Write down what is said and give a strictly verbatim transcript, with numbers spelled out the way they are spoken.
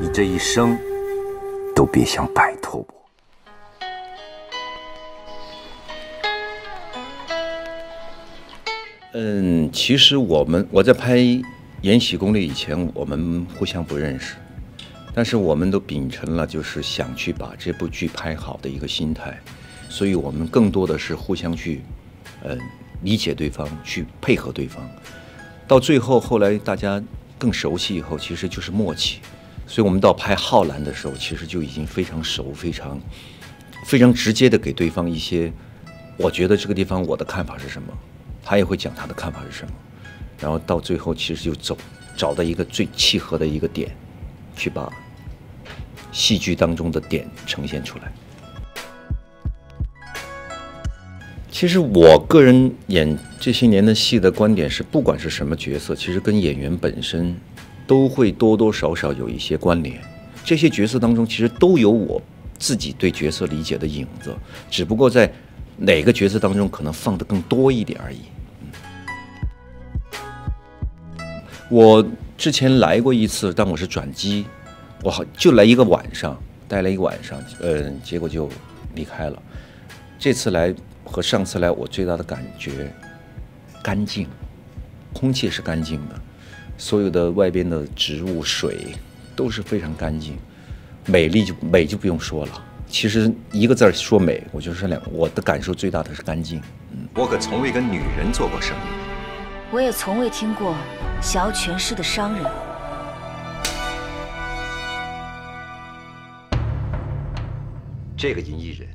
你这一生都别想摆脱我。 嗯，其实我们我在拍《延禧攻略》以前，我们互相不认识，但是我们都秉承了就是想去把这部剧拍好的一个心态，所以我们更多的是互相去，呃，理解对方，去配合对方。到最后，后来大家更熟悉以后，其实就是默契。所以我们到拍《浩然》的时候，其实就已经非常熟，非常非常直接的给对方一些，我觉得这个地方我的看法是什么。 他也会讲他的看法是什么，然后到最后其实就走，找到一个最契合的一个点，去把戏剧当中的点呈现出来。其实我个人演这些年的戏的观点是，不管是什么角色，其实跟演员本身都会多多少少有一些关联。这些角色当中其实都有我自己对角色理解的影子，只不过在哪个角色当中可能放得更多一点而已。 我之前来过一次，但我是转机，我好就来一个晚上，待了一个晚上，呃，结果就离开了。这次来和上次来，我最大的感觉，干净，空气是干净的，所有的外边的植物、水都是非常干净，美丽就美就不用说了。其实一个字儿说美，我觉得是两个。我的感受最大的是干净。嗯，我可从未跟女人做过生意。 我也从未听过想要权势的商人。这个银翼人